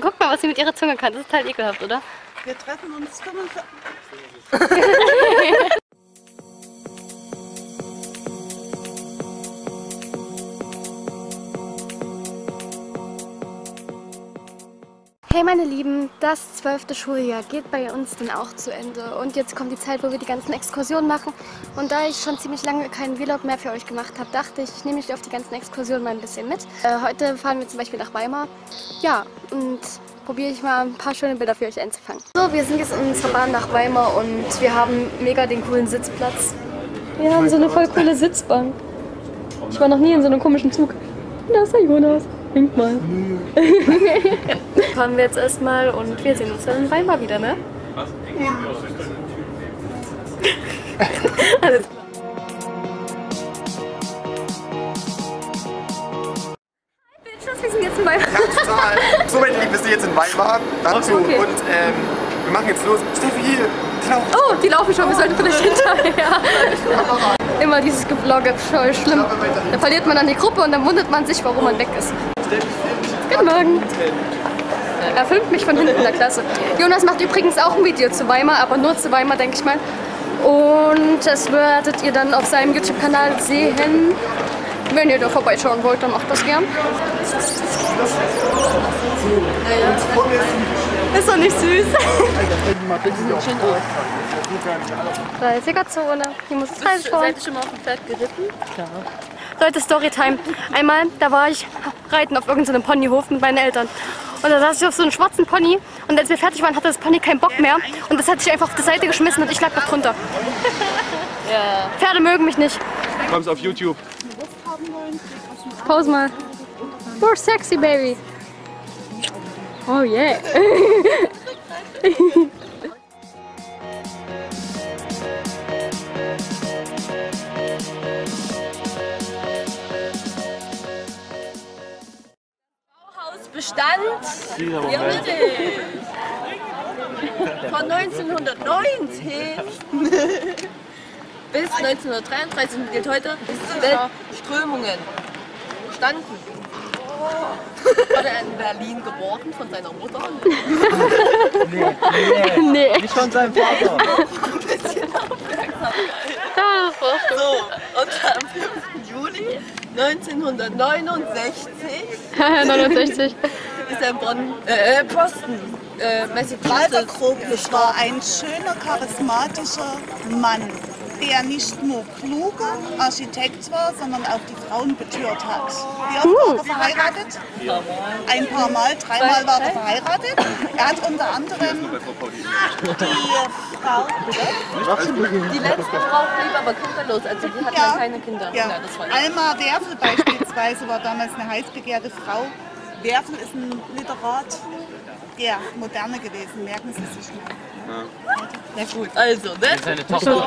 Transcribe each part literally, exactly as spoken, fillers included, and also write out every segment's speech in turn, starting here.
Guck mal, was sie mit ihrer Zunge kann. Das ist halt ekelhaft, oder? Wir treffen uns fünfundzwanzig. Hey meine Lieben, das zwölfte Schuljahr geht bei uns dann auch zu Ende und jetzt kommt die Zeit, wo wir die ganzen Exkursionen machen, und da ich schon ziemlich lange keinen Vlog mehr für euch gemacht habe, dachte ich, ich nehme mich auf die ganzen Exkursionen mal ein bisschen mit. Äh, heute fahren wir zum Beispiel nach Weimar, ja, und probiere ich mal ein paar schöne Bilder für euch einzufangen. So, wir sind jetzt in unserer Bahn nach Weimar und wir haben mega den coolen Sitzplatz. Wir haben so eine voll coole Sitzbank. Ich war noch nie in so einem komischen Zug. Da ist der Jonas. Winkt mal. Fahren wir jetzt erstmal und wir sehen uns dann in Weimar wieder, ne? Was? Ja. Alles klar. Hi Bitches, wir sind jetzt in Weimar. Ja, total. So meine Lieben, wir sind jetzt in Weimar. Dazu okay. Und ähm, wir machen jetzt los. Steffi, die laufen. Oh, die laufen schon. Wir sollten vielleicht hinterher. Immer dieses Geblogge, voll schlimm. Da verliert man dann die Gruppe und dann wundert man sich, warum man weg ist. Guten Morgen. Er filmt mich von hinten in der Klasse. Jonas macht übrigens auch ein Video zu Weimar, aber nur zu Weimar, denke ich mal. Und das werdet ihr dann auf seinem YouTube-Kanal sehen. Wenn ihr da vorbeischauen wollt, dann macht das gern. Ist doch nicht süß. dreißiger Zone. Hier muss es reinfahren. Seid ihr schon mal auf dem Pferd geritten? Klar. Leute, Storytime. Einmal, da war ich reiten auf irgendeinem Ponyhof mit meinen Eltern. Und da saß ich auf so einem schwarzen Pony. Und als wir fertig waren, hatte das Pony keinen Bock mehr. Und das hat sich einfach auf die Seite geschmissen und ich lag noch drunter. Ja. Pferde mögen mich nicht. Du kommst auf YouTube. Pause mal. You're sexy, baby. Oh yeah. Bauhausbestand von neunzehnhundertneunzehn bis neunzehnhundertdreiunddreißig gilt heute Strömungen standen. Wurde er in Berlin geboren von seiner Mutter? Nee, nee, nee. Nicht von seinem Vater. Ein bisschen aufmerksam. So, und am fünften Juli neunzehnhundertneunundsechzig neunundsechzig ist er in Bonn, äh, Posten. Äh, Walter Gropius war ein schöner, charismatischer Mann, der nicht nur kluger Architekt war, sondern auch die Frauen betört hat. Wie oft war er verheiratet? Ein paar Mal, dreimal war er verheiratet. Er hat unter anderem die Frau, die letzte Frau blieb aber kinderlos, also die hat ja keine Kinder. Ja. Alma Werfel beispielsweise war damals eine heiß begehrte Frau. Werfel ist ein Literat der Moderne gewesen, merken Sie sich mal. Ja. Na gut, also, ne? Seine Tochter.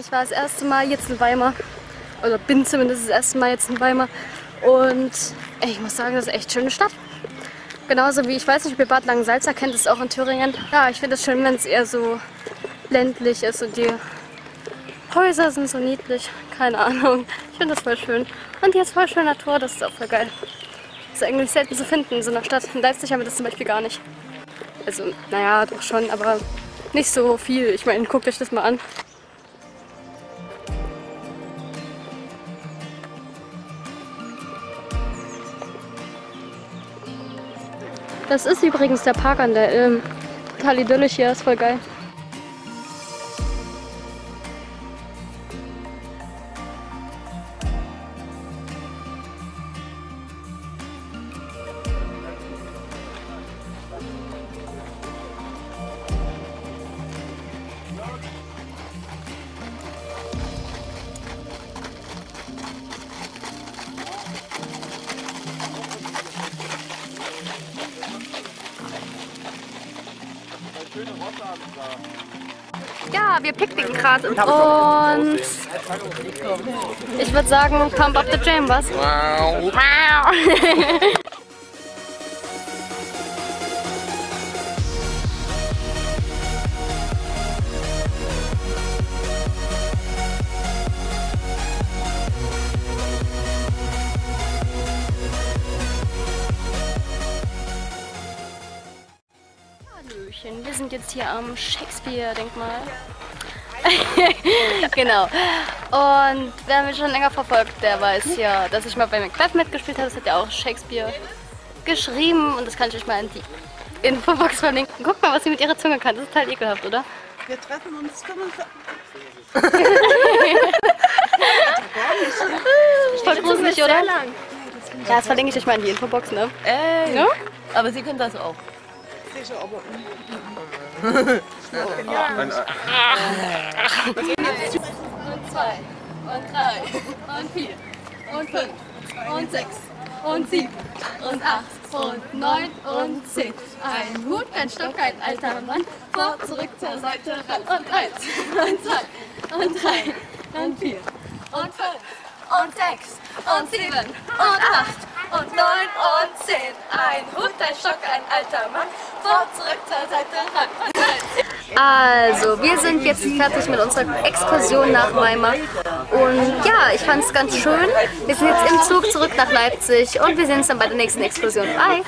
Ich war das erste Mal jetzt in Weimar, oder bin zumindest das erste Mal jetzt in Weimar, und ey, ich muss sagen, das ist echt eine schöne Stadt. Genauso wie, ich weiß nicht, ob ihr Bad Langensalza kennt, das ist auch in Thüringen. Ja, ich finde es schön, wenn es eher so ländlich ist und die Häuser sind so niedlich, keine Ahnung. Ich finde das voll schön. Und hier ist voll schöne Natur, das ist auch voll geil. Das ist eigentlich selten zu finden in so einer Stadt. In Leipzig haben wir das zum Beispiel gar nicht. Also, naja, doch schon, aber nicht so viel. Ich meine, guckt euch das mal an. Das ist übrigens der Park an der Ilm. Total idyllisch hier, ist voll geil. Ja, wir picknicken gerade und ich würde sagen, pump up the jam, was? Wow. Wow. Wir sind jetzt hier am Shakespeare-Denkmal. Genau. Und wer mich schon länger verfolgt, der weiß ja, dass ich mal bei Macbeth mitgespielt habe. Das hat ja auch Shakespeare geschrieben und das kann ich euch mal in die Infobox verlinken. Guck mal, was sie mit ihrer Zunge kann. Das ist halt ekelhaft, oder? Wir treffen uns, können wir uns... Voll gruselig, oder? Ja, das verlinke ich euch mal in die Infobox, ne? Ey. Ja? Aber sie können das auch. Eins und zwei und drei und vier und fünf und sechs und sieben und acht und neun und zehn. Ein Hut, ein Stock, ein alter Mann. Vor, zurück, zur Seite, ran. Und eins und zwei und drei und vier und fünf und sechs und sieben und acht. Und neun und zehn, ein Hund, ein Stock, ein alter Mann, vor, zurück, zur Seite, ran. Also, wir sind jetzt fertig mit unserer Exkursion nach Weimar. Und ja, ich fand es ganz schön. Wir sind jetzt im Zug zurück nach Leipzig und wir sehen uns dann bei der nächsten Exkursion. Bye!